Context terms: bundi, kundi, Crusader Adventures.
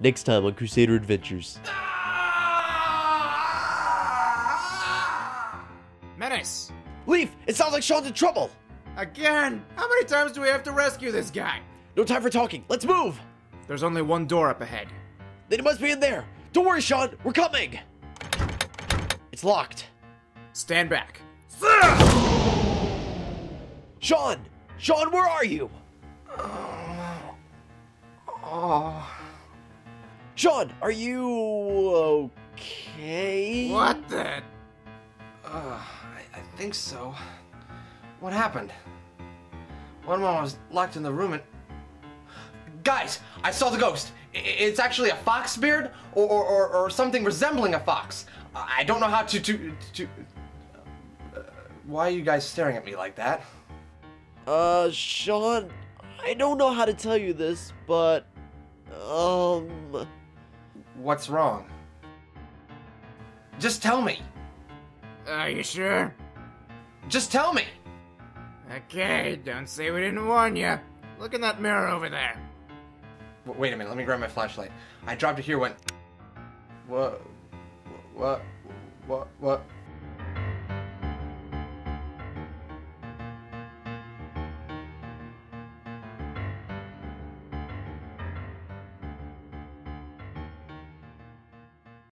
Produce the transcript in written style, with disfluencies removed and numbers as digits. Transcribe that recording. next time on Crusader Adventures. Menace! Leaf! It sounds like Sean's in trouble! Again? How many times do we have to rescue this guy? No time for talking. Let's move! There's only one door up ahead. Then it must be in there. Don't worry, Sean. We're coming! It's locked. Stand back. Sean! Sean, where are you? Sean, are you okay? What the? I think so. What happened? One moment I was locked in the room and... Guys, I saw the ghost. It's actually a fox beard or something resembling a fox. I don't know how to why are you guys staring at me like that? Sean, I don't know how to tell you this, but... What's wrong? Just tell me. Are you sure? Just tell me! Okay, don't say we didn't warn you. Look in that mirror over there. Wait a minute, let me grab my flashlight. I dropped it here when... What? What? What? What?